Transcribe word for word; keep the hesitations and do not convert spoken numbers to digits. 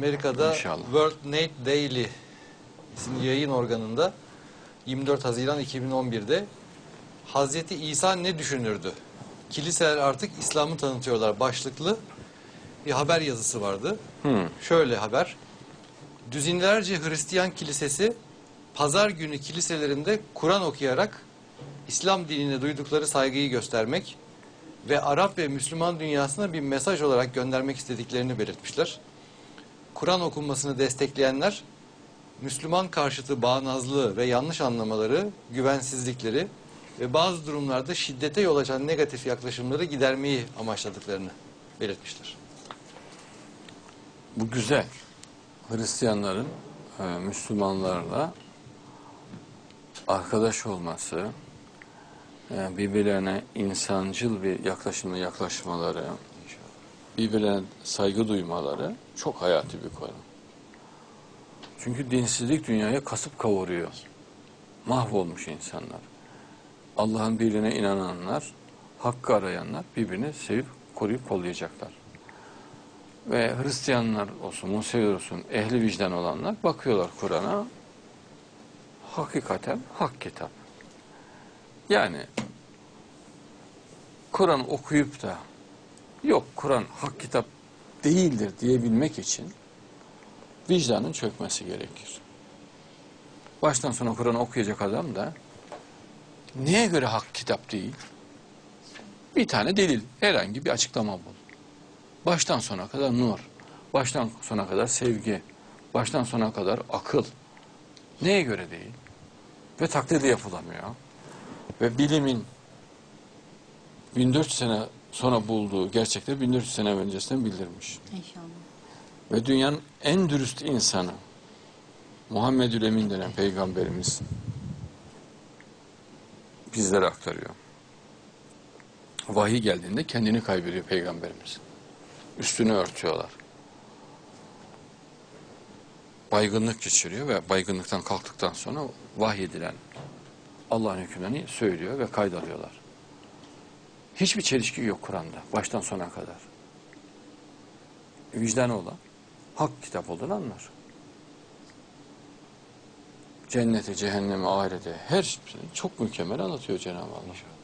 Amerika'da İnşallah. World Net Daily isimli yayın organında yirmi dört Haziran iki bin on bir'de Hazreti İsa ne düşünürdü? Kiliseler artık İslam'ı tanıtıyorlar başlıklı bir haber yazısı vardı. Hmm. Şöyle haber: düzinlerce Hristiyan kilisesi pazar günü kiliselerinde Kur'an okuyarak İslam dinine duydukları saygıyı göstermek ve Arap ve Müslüman dünyasına bir mesaj olarak göndermek istediklerini belirtmişler. Kur'an okunmasını destekleyenler, Müslüman karşıtı bağnazlığı ve yanlış anlamaları, güvensizlikleri ve bazı durumlarda şiddete yol açan negatif yaklaşımları gidermeyi amaçladıklarını belirtmişler. Bu güzel. Hristiyanların Müslümanlarla arkadaş olması, birbirlerine insancıl bir yaklaşımla yaklaşmaları, birbirlerine saygı duymaları çok hayati bir konu. Çünkü dinsizlik dünyaya kasıp kavuruyor. Mahvolmuş insanlar. Allah'ın birliğine inananlar, hakkı arayanlar birbirini sevip koruyup kollayacaklar. Ve Hristiyanlar olsun, Museviler olsun, ehli vicdan olanlar bakıyorlar Kur'an'a, hakikaten hak kitap. Yani Kur'an okuyup da yok Kur'an hak kitap değildir diyebilmek için vicdanın çökmesi gerekir. Baştan sona Kur'an okuyacak adam da neye göre hak kitap değil? Bir tane delil, herhangi bir açıklama bul. Baştan sona kadar nur, baştan sona kadar sevgi, baştan sona kadar akıl. Neye göre değil? Ve taklidi yapılamıyor. Ve bilimin bin dört yüz sene sonra bulduğu gerçekleri bin dört yüz sene öncesinden bildirmiş. İnşallah. Ve dünyanın en dürüst insanı Muhammedül Emin denen peygamberimiz bizlere aktarıyor. Vahiy geldiğinde kendini kaybediyor peygamberimiz. Üstünü örtüyorlar. Baygınlık geçiriyor ve baygınlıktan kalktıktan sonra vahyedilen Allah'ın hükümlerini söylüyor ve kaydalıyorlar. Hiçbir çelişki yok Kur'an'da baştan sona kadar. Vicdanı olan hak kitap olduğunu anlar. Cenneti, cehennemi, ahireti her şeyi çok mükemmel anlatıyor Cenab-ı Allah.